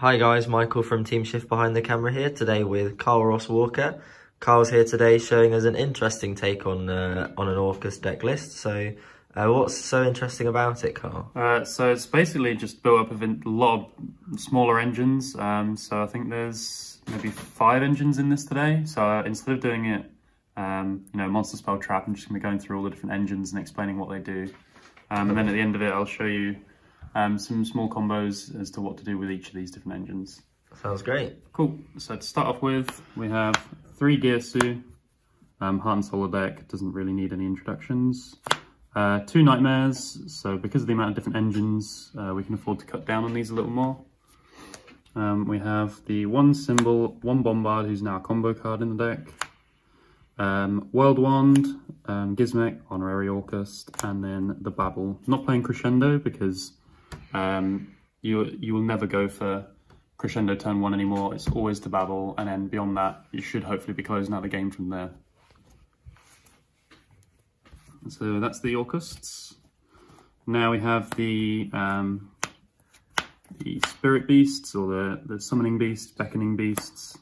Hi guys, Michael from Team Shift Behind the Camera here, today with Carl Ross Walker. Carl's here today showing us an interesting take on an Orcus deck list. So what's so interesting about it, Carl? So it's basically just built up of a lot of smaller engines. So I think there's maybe 5 engines in this today. So instead of doing it, you know, monster spell trap, I'm just gonna be going through all the different engines and explaining what they do. And then at the end of it, I'll show you some small combos as to what to do with each of these different engines. Sounds great. Cool. So to start off with, we have 3 Gearsu, Heart and Soul deck, doesn't really need any introductions. 2 Nightmares, so because of the amount of different engines, we can afford to cut down on these a little more. We have the 1 Symbol, 1 Bombard, who's now a combo card in the deck. World Wand, Gizmek, Honorary Orcus, and then the Babel. Not playing Crescendo because you will never go for Crescendo turn 1 anymore. It's always to Babel, and then beyond that, you should hopefully be closing out the game from there. So that's the Orcusts. Now we have the Spirit Beasts, or the Summoning Beast, Beckoning Beasts,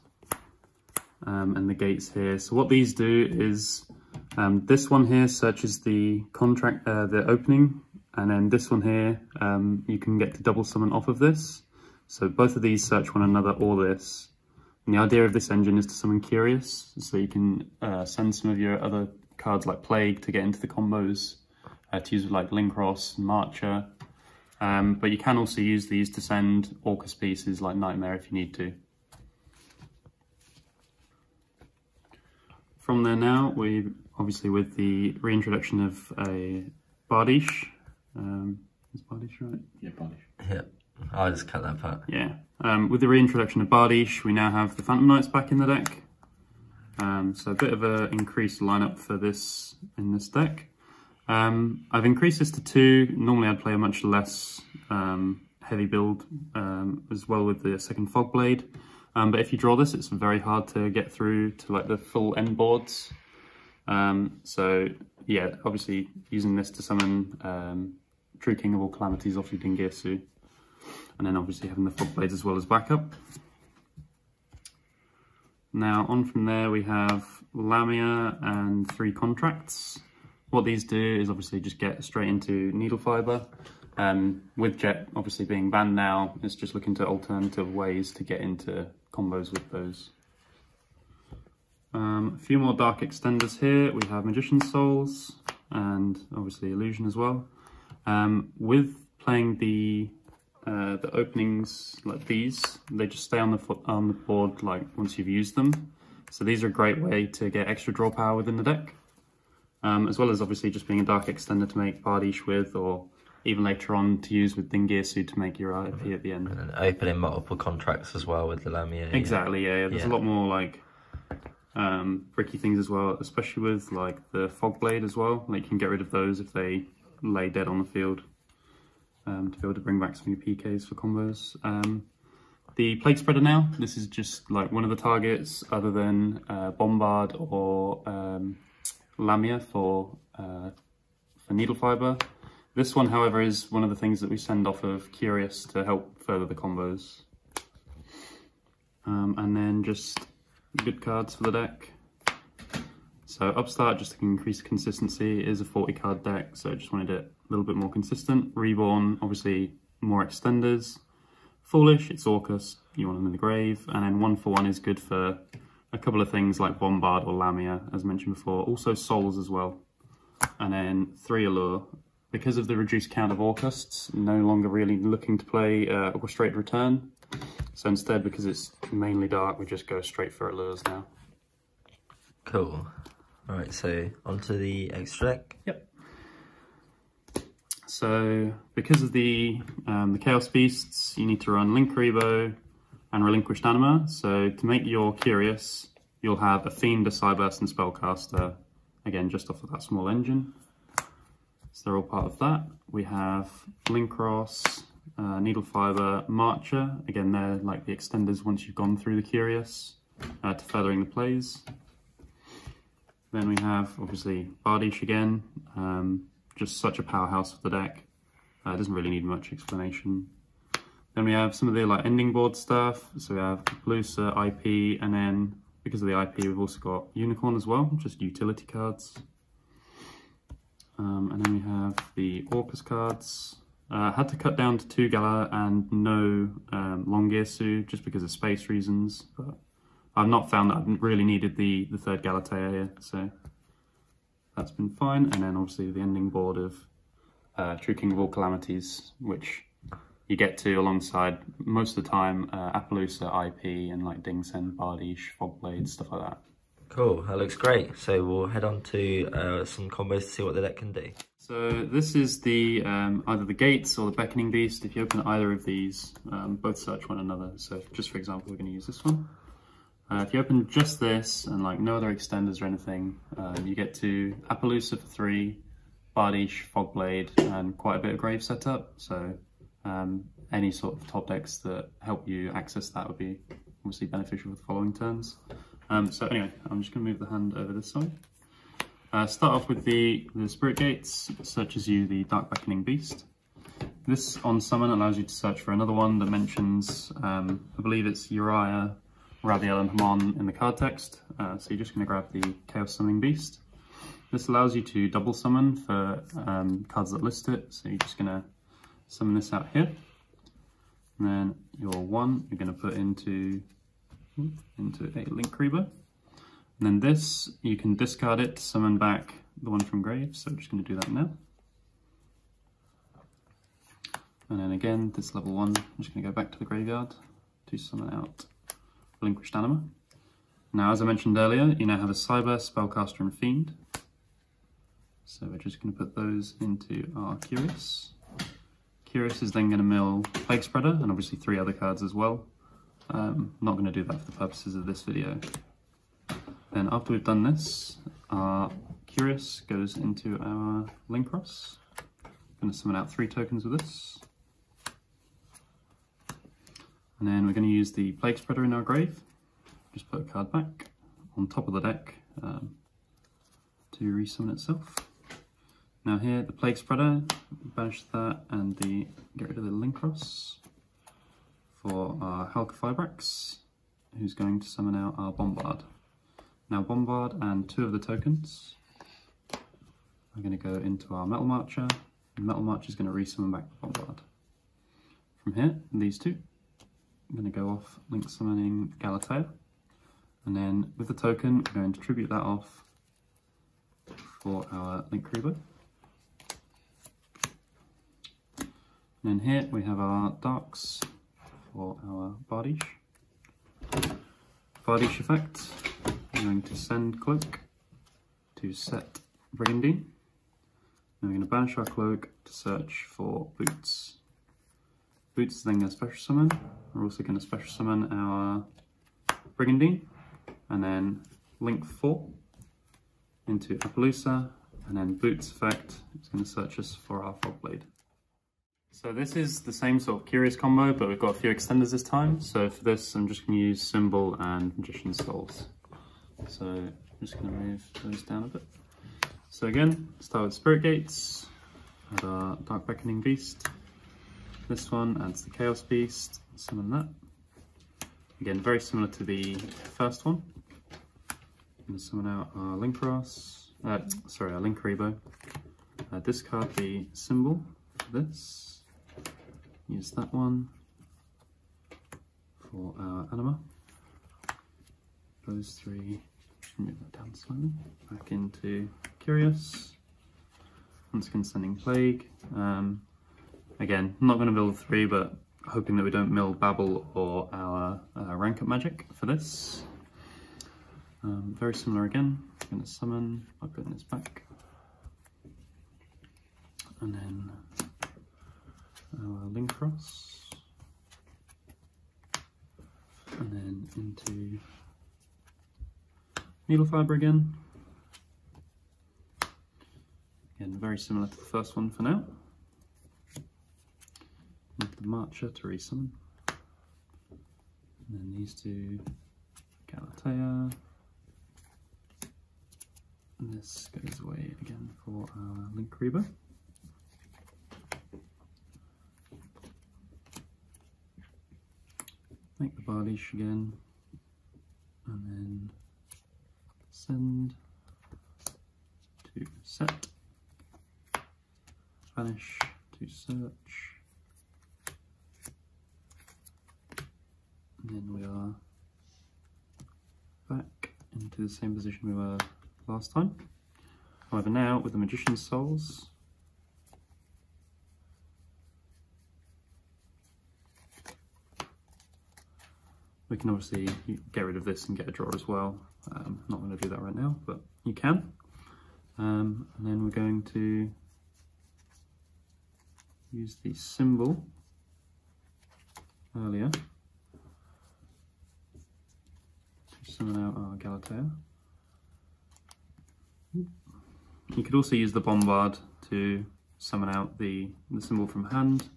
and the Gates here. So what these do is this one here searches the contract, the opening, and then this one here, you can get to double summon off of this. So both of these search one another or this. And the idea of this engine is to summon Curious, so you can send some of your other cards like Plague to get into the combos, to use with like Linkross, Marcher. But you can also use these to send Orcus pieces like Nightmare if you need to. From there now, we obviously with the reintroduction of a Bardiche. Is Bardiche right? Yeah, Bardiche. Yeah, I'll just cut that part. Yeah. With the reintroduction of Bardiche, we now have the Phantom Knights back in the deck. So a bit of an increased lineup for this in this deck. I've increased this to 2. Normally I'd play a much less heavy build as well with the 2nd Fogblade. But if you draw this, it's very hard to get through to like the full end boards. So yeah, obviously using this to summon True King of All Calamities off your Dingirsu, and then obviously having the Fogblades as well as backup. Now on from there we have Lamia and 3 Contracts. What these do is obviously just get straight into Needle Fiber. With Jet obviously being banned now, it's just looking to alternative ways to get into combos with those. A few more Dark Extenders here. We have Magician's Souls and obviously Illusion as well. With playing the openings like these, they just stay on the board like once you've used them. So these are a great way to get extra draw power within the deck, as well as obviously just being a Dark Extender to make Bardiche with, or even later on to use with Dingirsu to make your IP at the end. And then opening multiple contracts as well with the Lamia. Exactly, yeah. There's a lot more like bricky things as well, especially with like the Fogblade as well. Like you can get rid of those if they lay dead on the field, to be able to bring back some of your PKs for combos. The Plague Spreader now, this is just like one of the targets other than Bombard or Lamia for Needle Fiber. This one, however, is one of the things that we send off of Curious to help further the combos. And then just good cards for the deck. So Upstart, just to increase consistency, is a 40-card deck, so I just wanted it a little bit more consistent. Reborn, obviously more extenders. Foolish, it's Orcus, you want them in the grave. And then 1-for-1 is good for a couple of things like Bombard or Lamia, as mentioned before. Also Souls as well. And then 3 Allure. Because of the reduced count of Orcusts, no longer really looking to play Orchestrated Return. So instead, because it's mainly Dark, we just go straight for Allures now. Cool. Alright, so onto the extra deck. Yep. So, because of the Chaos Beasts, you need to run Linkuriboh and Relinquished Anima. So to make your Curious, you'll have a Fiend, a Psyburst and Spellcaster, again just off of that small engine. So they're all part of that. We have Linkross, Needle Fiber, Marcher. Again, they're like the extenders once you've gone through the Curious, to furthering the plays. Then we have, obviously, Bardiche again. Just such a powerhouse for the deck. It doesn't really need much explanation. Then we have some of the like ending board stuff. So we have Apollousa, IP, and then because of the IP, we've also got Unicorn as well, just utility cards. And then we have the Orcus cards. Had to cut down to 2 Gala and no Long Gearsu just because of space reasons. But I've not found that I've really needed the 3rd Galatea here, so that's been fine. And then obviously the ending board of True King of All Calamities, which you get to alongside most of the time Apollousa, IP, and like Dingirsu, Bardiche, Fogblade, stuff like that. Cool, that looks great. So we'll head on to some combos to see what the deck can do. So this is the either the Gates or the Beckoning Beast. If you open either of these, both search one another. So just for example, we're going to use this one. If you open just this and like no other extenders or anything, you get to Apollousa for 3, Bardiche, Fogblade, and quite a bit of Grave setup. So any sort of top decks that help you access that would be obviously beneficial for the following turns. So anyway, I'm just going to move the hand over this side. Start off with the Spirit Gates. It searches you the Dark Beckoning Beast. This on summon allows you to search for another one that mentions, I believe it's Uriah, Radiel, and Haman in the card text. So you're just going to grab the Chaos Summoning Beast. This allows you to double summon for cards that list it. So you're just going to summon this out here. And then your 1 you're going to put into a Linkuriboh. And then this, you can discard it to summon back the one from grave, so I'm just going to do that now. And then again, this level 1, I'm just going to go back to the graveyard to summon out Relinquished Anima. Now, as I mentioned earlier, you now have a Cyber, Spellcaster, and Fiend. So we're just going to put those into our Curious. Curious is then going to mill Plague Spreader, and obviously 3 other cards as well. Not going to do that for the purposes of this video. Then after we've done this, our Curious goes into our Linkross. I'm going to summon out 3 tokens with this. And then we're going to use the Plague Spreader in our grave. Just put a card back on top of the deck to resummon itself. Now here, the Plague Spreader, banish that and get rid of the Linkross for our Halka Fibrax, who's going to summon out our Bombard. Now Bombard and 2 of the tokens are going to go into our Metal Marcher. Metal Marcher is going to resummon back the Bombard. From here, these 2, I'm going to go off Link Summoning Galatea, and then with the token, we're going to tribute that off for our Linkuriboh. And then here we have our Darks for our Bardiche. Bardiche effect. We're going to send Cloak to set Brigandine. Then we're going to banish our Cloak to search for Boots. Boots is then going to special summon. We're also going to special summon our Brigandine, and then Link 4 into Apollousa, and then Boots effect is going to search us for our Fogblade. So this is the same sort of Curious combo, but we've got a few extenders this time. So for this, I'm just going to use Symbol and Magician's Souls. So I'm just going to move those down a bit. So again, start with Spirit Gates, add our Dark Beckoning Beast. This one adds the Chaos Beast, summon that. Again, very similar to the first one. I'm going to summon out our Linkross, sorry, our Linkuriboh. Discard the Symbol for this. Use that one for our Anima. Those 3, move that down slightly, back into Curious. Once again, sending Plague. Again, not going to build 3, but hoping that we don't mill Babel or our Rank Up Magic for this. Very similar again. I'm going to summon by putting this back. And then our Linkross. And then into Needle Fiber again. Again, very similar to the first one for now. With the Marcher to resummon. And then these 2, Galatea. And this goes away again for our Linkuriboh. make the Bardiche again, and then send to set, vanish to search, and then we are back into the same position we were last time. However, now with the Magician's Souls, we can obviously get rid of this and get a draw as well. I'm not going to do that right now, but you can. And then we're going to use the symbol earlier to summon out our Galatea. You could also use the Bombard to summon out the symbol from hand.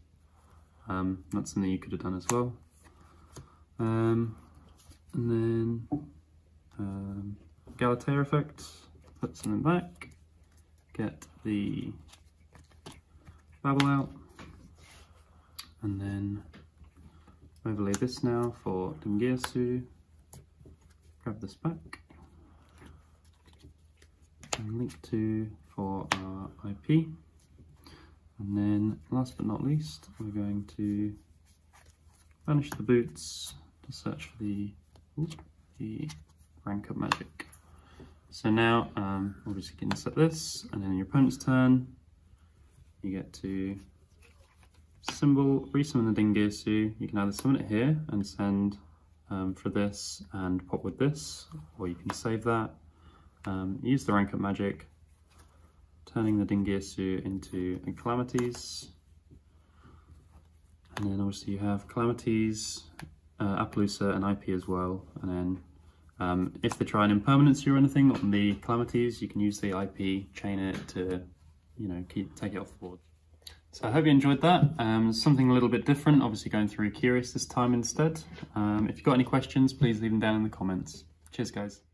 That's something you could have done as well. And then Galatea effect, put something back, get the Babel out, and then overlay this now for Dingirsu, grab this back, and link to for our IP, and then last but not least we're going to vanish the Boots to search for the Rank Up Magic. So now obviously you can set this, and then in your opponent's turn you get to symbol, resummon the Dingirsu. You can either summon it here and send for this and pop with this, or you can save that, use the Rank Up Magic, turning the Dingirsu into Calamities, and then obviously you have Calamities, Apollousa and IP as well, and then if they try an impermanency or anything on the Calamities, you can use the IP, chain it to, you know, take it off the board. So I hope you enjoyed that. Something a little bit different, obviously going through Curious this time instead. If you've got any questions, please leave them down in the comments. Cheers guys.